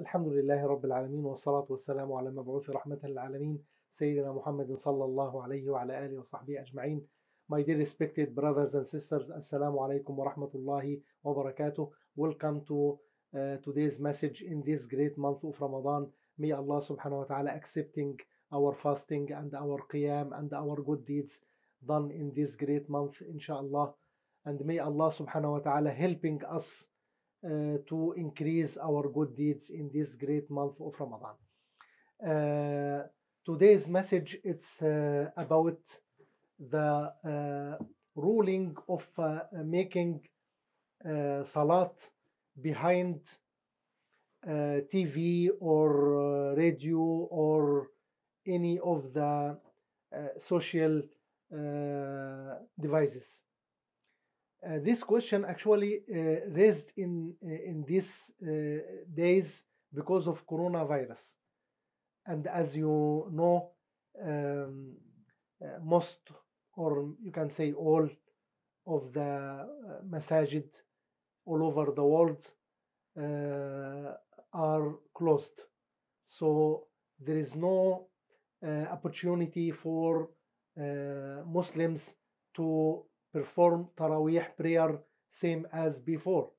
Alhamdulillah, Rabbil Alameen, wa salatu wa salamu ala mab'uth rahmatullah alameen, Sayyidina Muhammad, sallallahu alayhi wa alayh wa sahbihi ajma'in. My dear respected brothers and sisters, assalamu alaykum wa rahmatullahi wa barakatuh. Welcome to today's message in this great month of Ramadan. May Allah subhanahu wa ta'ala accepting our fasting and our qiyam and our good deeds done in this great month, inshallah. And may Allah subhanahu wa ta'ala helping us to increase our good deeds in this great month of Ramadan. Today's message, it's about the ruling of making salat behind TV or radio or any of the social devices. This question actually raised in these days because of coronavirus, and as you know, most, or you can say all, of the masajid all over the world are closed, so there is no opportunity for Muslims to perform Tarawih prayer same as before.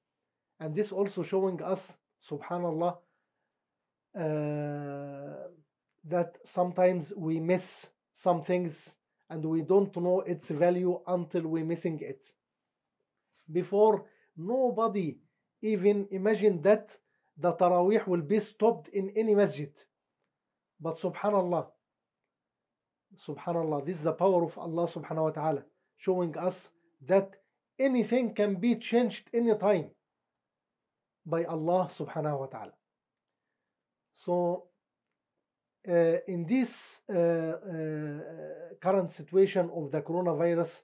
And this also showing us, subhanallah, that sometimes we miss some things and we don't know its value until we're missing it. Before, nobody even imagined that the Tarawih will be stopped in any masjid. But subhanallah, subhanallah, this is the power of Allah subhanahu wa ta'ala, showing us that anything can be changed any time by Allah subhanahu wa ta'ala. So in this current situation of the coronavirus,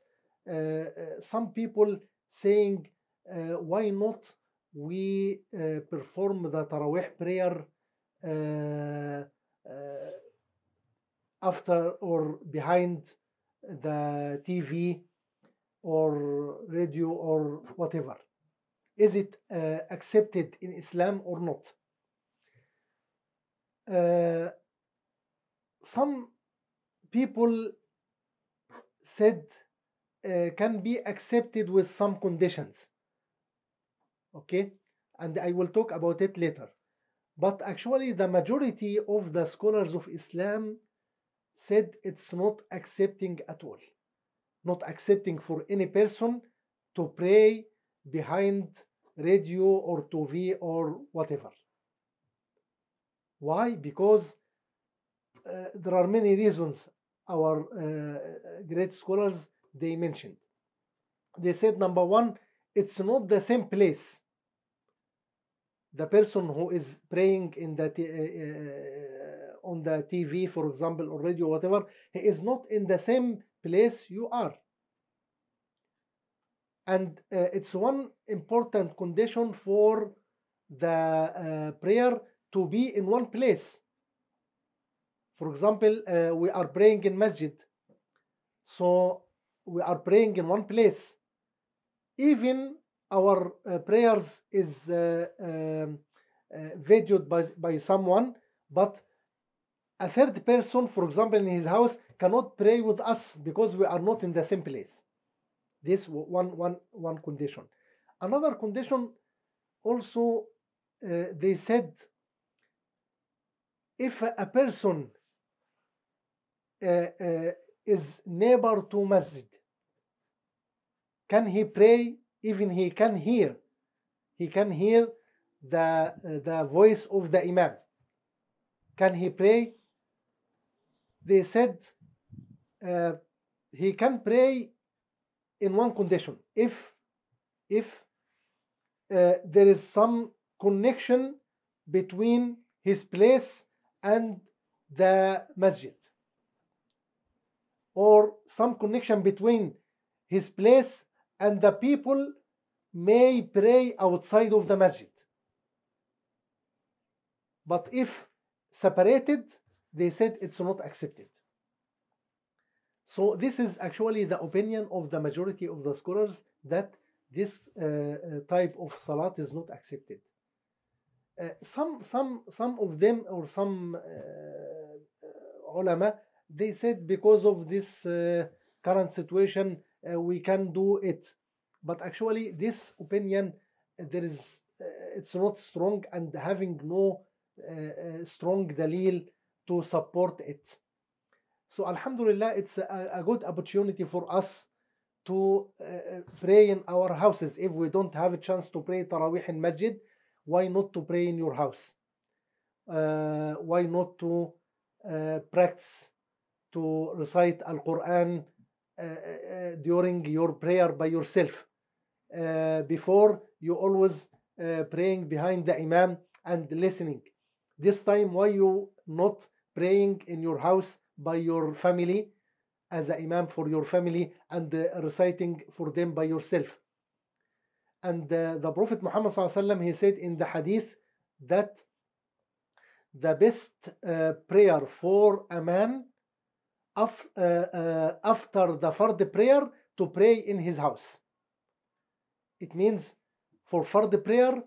some people saying, why not we perform the Tarawih prayer after or behind the TV or radio or whatever? Is it accepted in Islam or not? Some people said can be accepted with some conditions, okay, and I will talk about it later. But actually the majority of the scholars of Islam said it's not accepting at all, not accepting for any person to pray behind radio or TV or whatever. Why? Because there are many reasons our great scholars they mentioned. They said, number one, it's not the same place. The person who is praying in the on the TV, for example, or radio, whatever, he is not in the same place you are. And it's one important condition for the prayer to be in one place. For example, we are praying in masjid, so we are praying in one place. Even our prayers is videoed by someone, but a third person, for example, in his house cannot pray with us because we are not in the same place. This one condition. Another condition also, they said, if a person is neighbor to masjid, can he pray? Even he can hear. He can hear the voice of the Imam. Can he pray? They said he can pray in one condition, if there is some connection between his place and the masjid, or some connection between his place and the people may pray outside of the masjid. But if separated, they said it's not accepted. So this is actually the opinion of the majority of the scholars, that this type of salat is not accepted. some of them, or some ulama, they said because of this current situation we can do it, but actually this opinion, there is it's not strong, and having no strong dalil to support it. So Alhamdulillah, it's a good opportunity for us to pray in our houses. If we don't have a chance to pray Tarawih in masjid, why not to pray in your house? Why not to practice to recite Al-Qur'an during your prayer by yourself? Before, you always praying behind the Imam and listening. This time, why you not praying in your house by your family as an Imam for your family, and reciting for them by yourself? And the Prophet Muhammad ﷺ, he said in the hadith that the best prayer for a man after the fard prayer, to pray in his house. It means for fard prayer,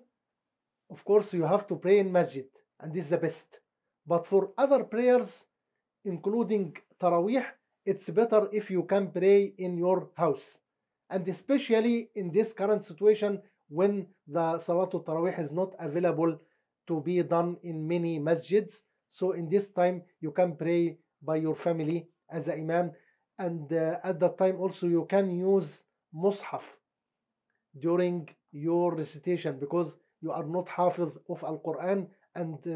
of course, you have to pray in masjid, and this is the best. But for other prayers, including Tarawih, it's better if you can pray in your house. And especially in this current situation, when the Salatul Tarawih is not available to be done in many masjids. So in this time, you can pray by your family as an Imam. And at that time also, you can use Mus'haf during your recitation, because you are not hafiz of Al-Qur'an, and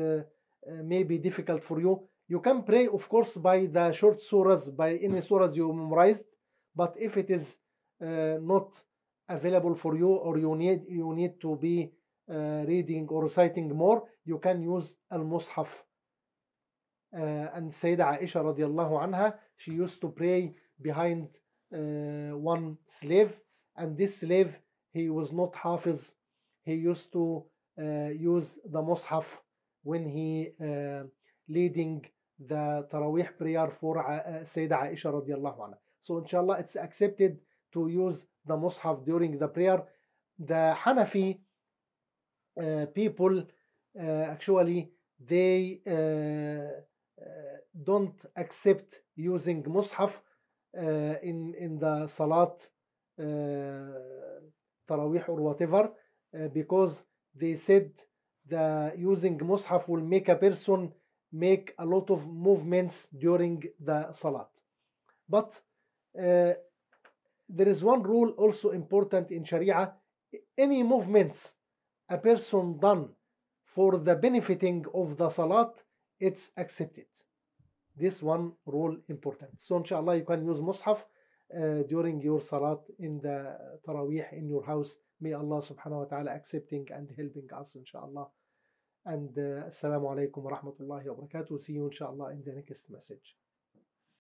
may be difficult for you. You can pray, of course, by the short surahs, by any surahs you memorized. But if it is not available for you, or you need to be reading or reciting more, you can use Al-Mus'haf. And Sayyida Aisha radiallahu anha, she used to pray behind one slave, and this slave, he was not hafiz. He used to use the Mus'haf when he leading the Tarawih prayer for Sayyida Aisha radiallahu anha. So inshallah, it's accepted to use the Mus'haf during the prayer. The Hanafi people, actually, they don't accept using Mus'haf in the Salat Tarawih or whatever, because they said the using Mus'haf will make a person make a lot of movements during the Salat. But there is one rule also important in Sharia: any movements a person done for the benefiting of the Salat, it's accepted. This one rule important. So inshallah, you can use Mus'haf during your Salat in the Tarawih in your house. May Allah subhanahu wa ta'ala accepting and helping us inshallah. And assalamu alaikum wa rahmatullahi wa barakatuh. See you inshallah in the next message.